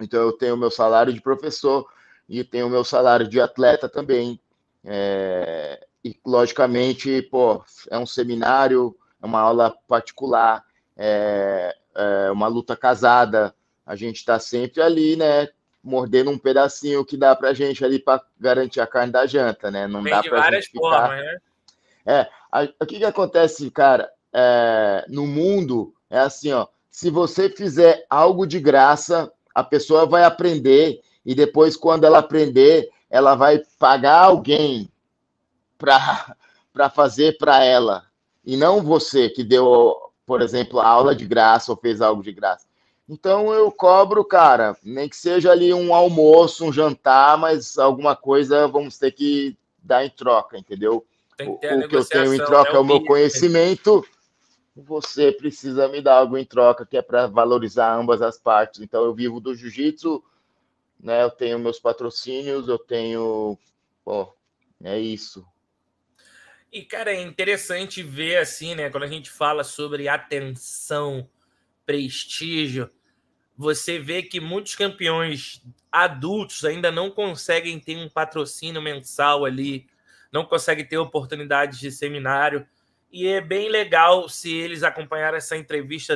Então eu tenho o meu salário de professor e tenho o meu salário de atleta também. E logicamente, pô, é um seminário, é uma aula particular, é uma luta casada. A gente está sempre ali, né, mordendo um pedacinho que dá pra gente ali para garantir a carne da janta, né? Não dá pra gente ficar... né? O que acontece, cara, no mundo, é assim, ó, se você fizer algo de graça, a pessoa vai aprender e depois, quando ela aprender, ela vai pagar alguém para fazer para ela. E não você que deu, por exemplo, a aula de graça ou fez algo de graça. Então, eu cobro, cara, nem que seja ali um almoço, um jantar, mas alguma coisa vamos ter que dar em troca, entendeu? O que eu tenho em troca é o meu conhecimento, você precisa me dar algo em troca, que é para valorizar ambas as partes. Então, eu vivo do jiu-jitsu, né? Eu tenho meus patrocínios, eu tenho... Pô, é isso. E, cara, é interessante ver, assim, né? Quando a gente fala sobre atenção, prestígio, você vê que muitos campeões adultos ainda não conseguem ter um patrocínio mensal ali, não consegue ter oportunidades de seminário, e é bem legal se eles acompanharem essa entrevista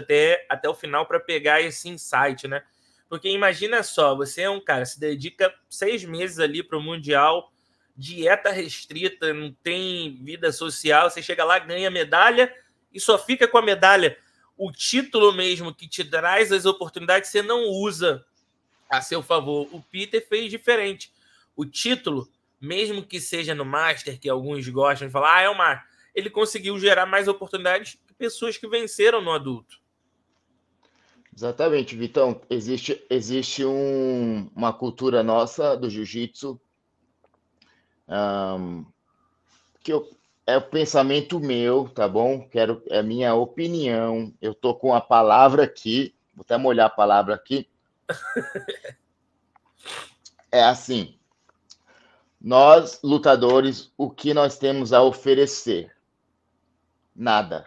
até o final para pegar esse insight, né? Porque imagina só, você é um cara, se dedica 6 meses ali para o Mundial, dieta restrita, não tem vida social, você chega lá, ganha medalha e só fica com a medalha. O título mesmo que te traz as oportunidades, você não usa a seu favor. O Piter fez diferente. O título... mesmo que seja no Master, que alguns gostam de falar, ele conseguiu gerar mais oportunidades que pessoas que venceram no adulto. Exatamente, Vitão. Existe uma cultura nossa do jiu-jitsu, que é o pensamento meu, tá bom? É a minha opinião. Eu tô com a palavra aqui, vou até molhar a palavra aqui. É assim, nós, lutadores, o que nós temos a oferecer? Nada.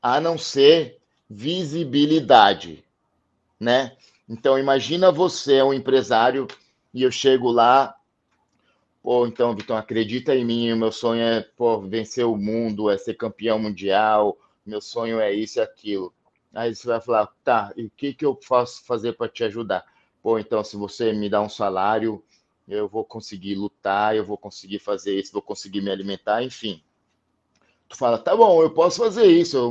A não ser visibilidade, né? Então, imagina você é um empresário e eu chego lá, pô, então, Vitão, acredita em mim, o meu sonho é, pô, vencer o mundo, é ser campeão mundial, meu sonho é isso e aquilo. Aí você vai falar, tá, e o que que eu posso fazer para te ajudar? Pô, então, se você me dá um salário, eu vou conseguir lutar, eu vou conseguir fazer isso, vou conseguir me alimentar, enfim. Tu fala, tá bom, eu posso fazer isso,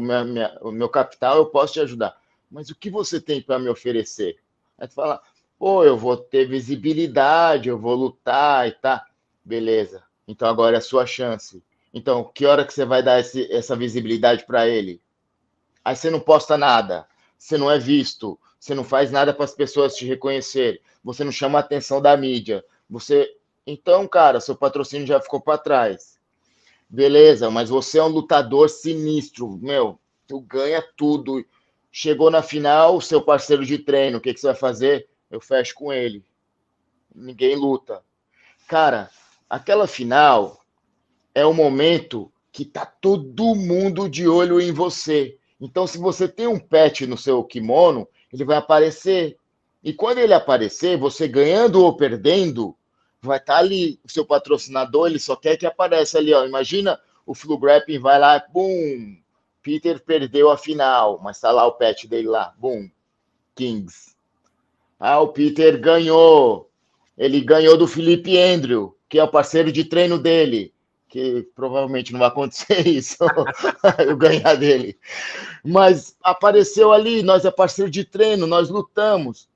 o meu capital, eu posso te ajudar. Mas o que você tem para me oferecer? Aí tu fala, pô, eu vou ter visibilidade, eu vou lutar e tá. Beleza, então agora é a sua chance. Então, que hora que você vai dar essa visibilidade para ele? Aí você não posta nada, você não é visto, você não faz nada para as pessoas te reconhecerem, você não chama a atenção da mídia, você... Então, cara, seu patrocínio já ficou para trás. Beleza, mas você é um lutador sinistro, meu, tu ganha tudo. Chegou na final, seu parceiro de treino, o que você vai fazer? Eu fecho com ele. Ninguém luta. Cara, aquela final é um momento que tá todo mundo de olho em você. Então, se você tem um patch no seu kimono, ele vai aparecer. E quando ele aparecer, você ganhando ou perdendo, vai estar ali. O seu patrocinador, ele só quer que apareça ali, ó. Imagina o Flo Grappling vai lá, bum, Piter perdeu a final, mas tá lá o patch dele lá, bum, Kings. Ah, o Piter ganhou. Ele ganhou do Felipe Andrew, que é o parceiro de treino dele. Que provavelmente não vai acontecer isso, eu ganhar dele. Mas apareceu ali, nós é parceiro de treino, nós lutamos.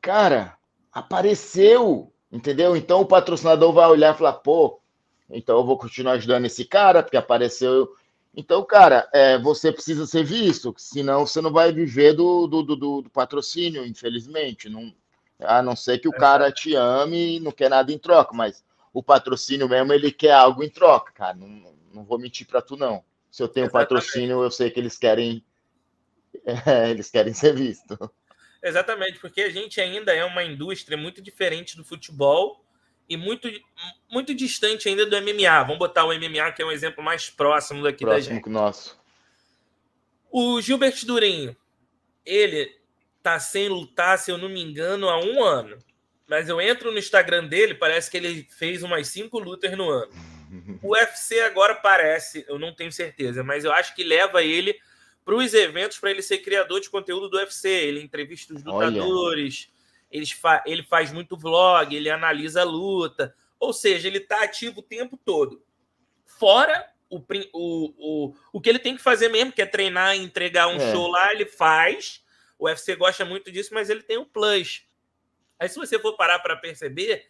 Cara, apareceu, entendeu? Então o patrocinador vai olhar e falar, pô, então eu vou continuar ajudando esse cara, porque apareceu. Então, cara, você precisa ser visto, senão você não vai viver do patrocínio, infelizmente. Não, a não ser que o cara te ame e não quer nada em troca, mas... O patrocínio mesmo, ele quer algo em troca, cara. Não vou mentir pra tu, não. Se eu tenho patrocínio, eu sei que eles querem... eles querem ser vistos. Exatamente, porque a gente ainda é uma indústria muito diferente do futebol e muito, muito distante ainda do MMA. Vamos botar o MMA, que é um exemplo mais próximo daqui da gente. Próximo nosso. O Gilberto Durinho, ele tá sem lutar, se eu não me engano, há um ano. Mas eu entro no Instagram dele, parece que ele fez umas 5 lutas no ano. O UFC agora parece, eu não tenho certeza, mas eu acho que leva ele para os eventos para ele ser criador de conteúdo do UFC. Ele entrevista os lutadores, ele faz muito vlog, ele analisa a luta. Ou seja, ele está ativo o tempo todo. Fora o que ele tem que fazer mesmo, que é treinar e entregar um show lá, ele faz. O UFC gosta muito disso, mas ele tem um plus. Aí, se você for parar para perceber,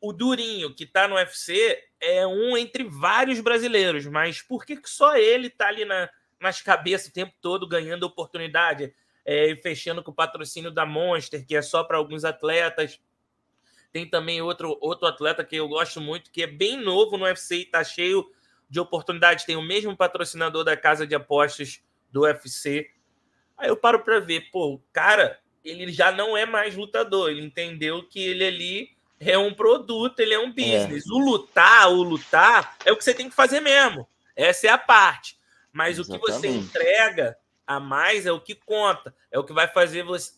o Durinho, que está no UFC, é um entre vários brasileiros. Mas por que só ele está ali nas cabeças o tempo todo, ganhando oportunidade, fechando com o patrocínio da Monster, que é só para alguns atletas? Tem também outro atleta que eu gosto muito, que é bem novo no UFC e está cheio de oportunidade. Tem o mesmo patrocinador da casa de apostas do UFC. Aí eu paro para ver, pô, o cara... Ele já não é mais lutador, ele entendeu que ele ali é um produto, ele é um business. É. O lutar é o que você tem que fazer mesmo. Essa é a parte. Mas exatamente. O que você entrega a mais é o que conta, é o que vai fazer você,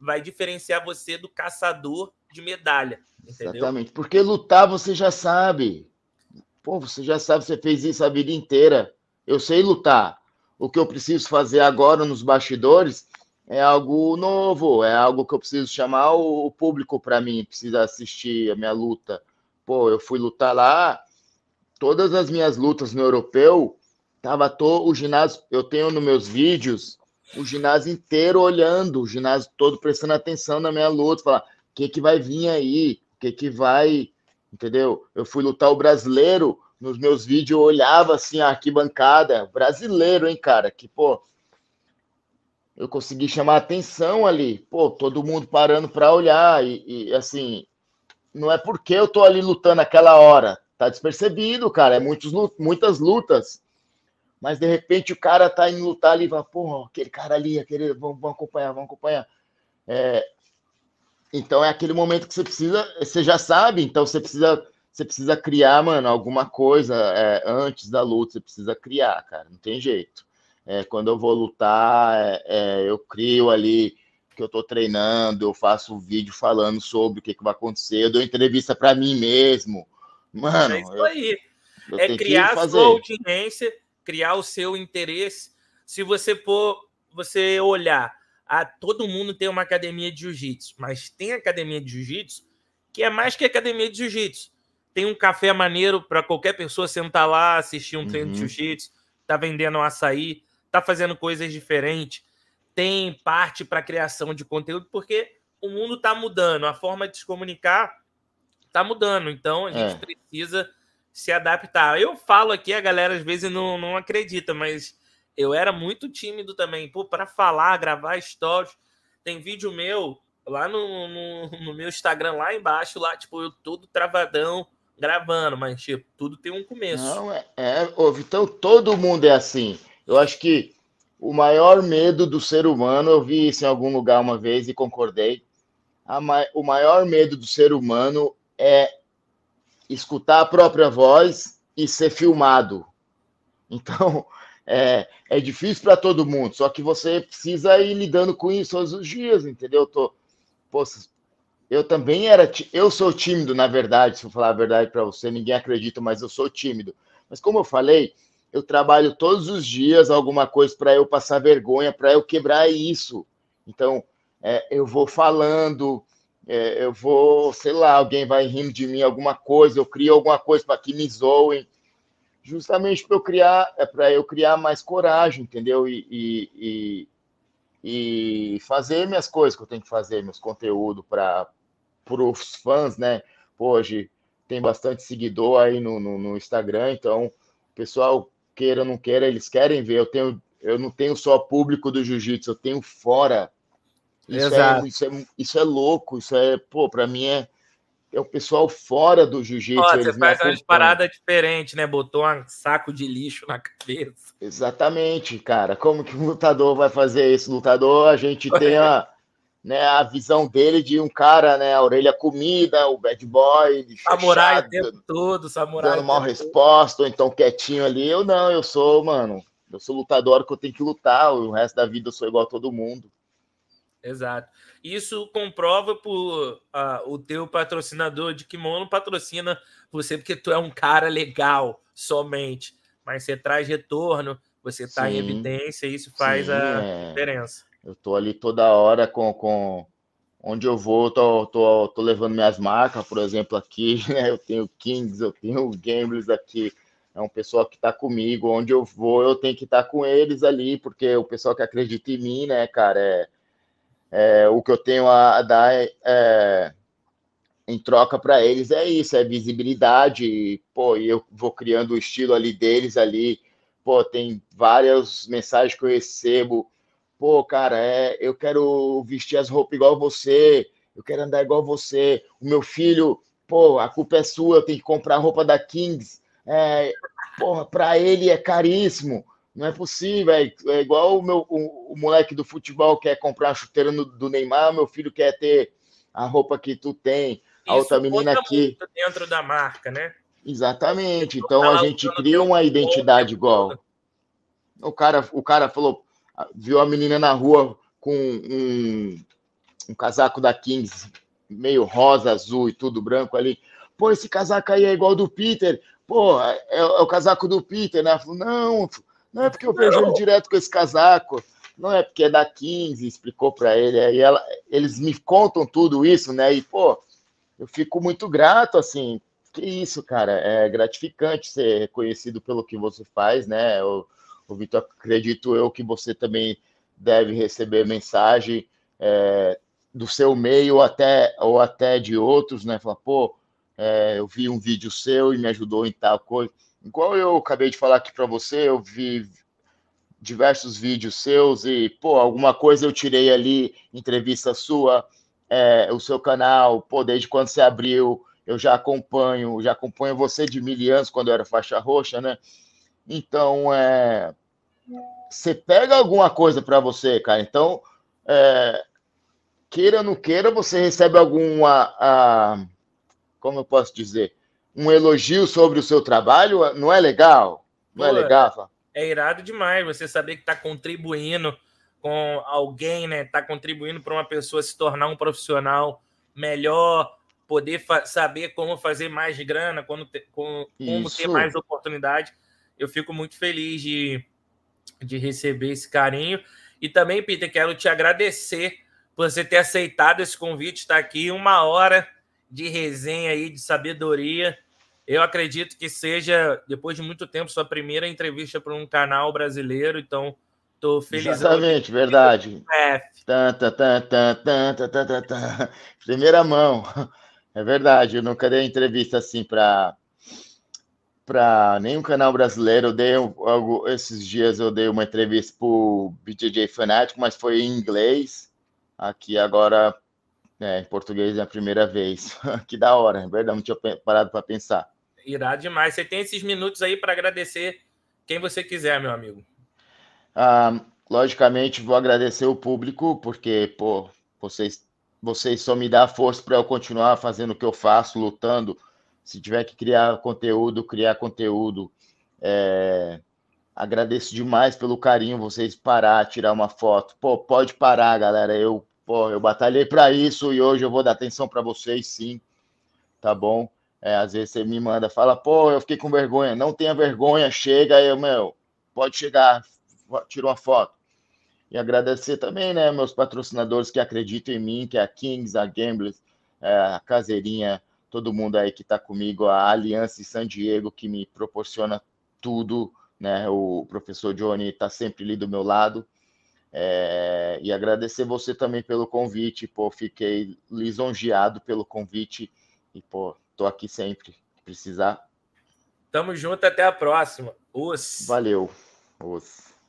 vai diferenciar você do caçador de medalha. Entendeu? Exatamente, porque lutar você já sabe. Pô, você já sabe, você fez isso a vida inteira. Eu sei lutar. O que eu preciso fazer agora nos bastidores é algo novo, é algo que eu preciso chamar o público para mim, precisa assistir a minha luta. Pô, eu fui lutar lá, todas as minhas lutas no Europeu, tava o ginásio, eu tenho nos meus vídeos, o ginásio inteiro olhando, o ginásio todo prestando atenção na minha luta, falar, o que vai vir aí, o que vai, entendeu? Eu fui lutar o brasileiro, nos meus vídeos eu olhava assim a arquibancada, brasileiro, hein, cara, que, pô, eu consegui chamar a atenção ali, pô, todo mundo parando para olhar, e assim, não é porque eu tô ali lutando aquela hora, tá despercebido, cara, é muitas lutas, mas de repente o cara tá indo lutar ali, vai, porra, aquele cara ali, aquele, vamos acompanhar, então é aquele momento que você precisa, você já sabe, então você precisa criar, mano, alguma coisa antes da luta, você precisa criar, cara, não tem jeito. Quando eu vou lutar, eu crio ali que eu tô treinando, eu faço um vídeo falando sobre o que vai acontecer, eu dou entrevista para mim mesmo. Mano, é isso aí. É criar a sua audiência, criar o seu interesse. Se você olhar, todo mundo tem uma academia de jiu-jitsu, mas tem academia de jiu-jitsu que é mais que academia de jiu-jitsu. Tem um café maneiro para qualquer pessoa sentar lá, assistir um treino de jiu-jitsu, tá vendendo um açaí, tá fazendo coisas diferentes, tem parte para criação de conteúdo, porque o mundo está mudando, a forma de se comunicar está mudando, então a gente precisa se adaptar. Eu falo aqui, a galera às vezes não acredita, mas eu era muito tímido também, pô, para falar, gravar stories, tem vídeo meu lá no meu Instagram, lá embaixo, lá, tipo, eu todo travadão, gravando, mas, tipo, tudo tem um começo. Não, então todo mundo é assim. Eu acho que o maior medo do ser humano, eu vi isso em algum lugar uma vez e concordei, o maior medo do ser humano é escutar a própria voz e ser filmado. Então, é difícil para todo mundo, só que você precisa ir lidando com isso todos os dias, entendeu? Eu também era... Eu sou tímido, na verdade, se eu falar a verdade para você, ninguém acredita, mas eu sou tímido. Mas como eu falei... Eu trabalho todos os dias alguma coisa para eu passar vergonha, para eu quebrar isso. Então, eu vou falando, eu vou, sei lá, alguém vai rindo de mim alguma coisa, eu crio alguma coisa para que me zoem, justamente para eu criar mais coragem, entendeu? E fazer minhas coisas que eu tenho que fazer, meus conteúdos para os fãs, né? Hoje tem bastante seguidor aí no Instagram, então... Pessoal, queira ou não queira, eles querem ver. Eu não tenho só público do jiu-jitsu, eu tenho fora. Exato. Isso é louco, isso é, pô, pra mim é o pessoal fora do jiu-jitsu. Você faz uma parada diferente, né? Botou um saco de lixo na cabeça. Exatamente, cara. Como que um lutador vai fazer isso? Lutador, a gente tem a visão dele de um cara, né? A orelha comida, o bad boy, samurai o tempo todo, samurai. Dando mal resposta, ou então quietinho ali. Eu não, eu sou lutador que eu tenho que lutar, o resto da vida eu sou igual a todo mundo. Exato. Isso comprova por o teu patrocinador de kimono patrocina você porque tu é um cara legal somente, mas você traz retorno, você tá em evidência e isso faz a diferença. Eu tô ali toda hora com onde eu vou, tô levando minhas marcas, por exemplo, aqui, né? Eu tenho Kings, eu tenho Gamblers aqui, é um pessoal que tá comigo, onde eu vou eu tenho que estar com eles ali, porque o pessoal que acredita em mim, né, cara, o que eu tenho a dar em troca para eles é isso, é visibilidade, e, pô, eu vou criando o estilo ali deles ali, pô, tem várias mensagens que eu recebo. Pô, cara, eu quero vestir as roupas igual você, eu quero andar igual você, o meu filho, pô, a culpa é sua, eu tenho que comprar roupa da Kings, porra, pra ele é caríssimo, não é possível, é igual o moleque do futebol quer comprar a chuteira do Neymar, meu filho quer ter a roupa que tu tem, a outra menina aqui. Isso dentro da marca, né? Exatamente, então a gente cria uma identidade igual. O cara falou... Viu a menina na rua com um casaco da Kings, meio rosa, azul e tudo branco ali. Pô, esse casaco aí é igual do Piter. Pô, é o casaco do Piter, né? Falei, não é porque eu vejo ele direto com esse casaco. Não é porque é da Kings, explicou pra ele. Aí eles me contam tudo isso, né? E, pô, eu fico muito grato, assim. Que isso, cara. É gratificante ser reconhecido pelo que você faz, né? Vitor, acredito eu que você também deve receber mensagem do seu meio ou até de outros, né? Falar, pô, eu vi um vídeo seu e me ajudou em tal coisa. Igual eu acabei de falar aqui para você, eu vi diversos vídeos seus e, pô, alguma coisa eu tirei ali, entrevista sua, o seu canal, pô, desde quando você abriu, eu já acompanho você de mil anos, quando eu era faixa roxa, né? Então, você pega alguma coisa para você, cara. Então, queira ou não queira, você recebe alguma, como eu posso dizer, um elogio sobre o seu trabalho, não é legal? Não é legal, Fá? É irado demais você saber que está contribuindo com alguém, né? Está contribuindo para uma pessoa se tornar um profissional melhor, poder saber como fazer mais grana, como ter mais oportunidade. Eu fico muito feliz de receber esse carinho. E também, Piter, quero te agradecer por você ter aceitado esse convite, estar aqui uma hora de resenha aí, de sabedoria. Eu acredito que seja, depois de muito tempo, sua primeira entrevista para um canal brasileiro, então estou feliz. Exatamente, verdade. Primeira mão. É verdade, eu nunca dei entrevista assim para nenhum canal brasileiro. Eu dei esses dias eu dei uma entrevista para o BJJ Fanatic, mas foi em inglês. Aqui agora, em português é a primeira vez. Que da hora, é verdade, não tinha parado para pensar. Irado demais. Você tem esses minutos aí para agradecer quem você quiser, meu amigo. Logicamente, vou agradecer o público, porque, pô, vocês só me dão força para eu continuar fazendo o que eu faço, lutando. Se tiver que criar conteúdo. Agradeço demais pelo carinho, vocês parar, tirar uma foto. Pô, pode parar, galera. Eu batalhei para isso e hoje eu vou dar atenção para vocês, sim. Tá bom? Às vezes você me manda, fala, pô, eu fiquei com vergonha. Não tenha vergonha, chega aí, meu. Pode chegar, tira uma foto. E agradecer também, né, meus patrocinadores que acreditam em mim, que é a Kings, a Gamblers, a Caseirinha, todo mundo aí que tá comigo, a Aliança e San Diego, que me proporciona tudo, né, o professor Johnny tá sempre ali do meu lado, e agradecer você também pelo convite, pô, fiquei lisonjeado pelo convite, e, pô, tô aqui sempre, se precisar. Tamo junto, até a próxima. Valeu.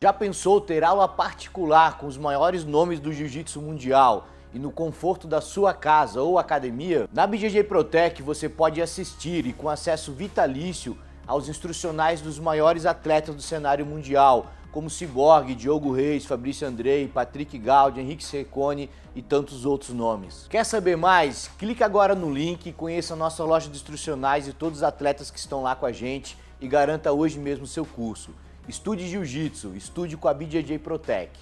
Já pensou ter aula particular com os maiores nomes do jiu-jitsu mundial e no conforto da sua casa ou academia? Na BJJ Protect você pode assistir e com acesso vitalício aos instrucionais dos maiores atletas do cenário mundial, como Ciborgue, Diogo Reis, Fabrício Andrei, Patrick Gaudi, Henrique Sercone e tantos outros nomes. Quer saber mais? Clica agora no link e conheça a nossa loja de instrucionais e todos os atletas que estão lá com a gente e garanta hoje mesmo seu curso. Estude Jiu-Jitsu, estude com a BJJ Protect.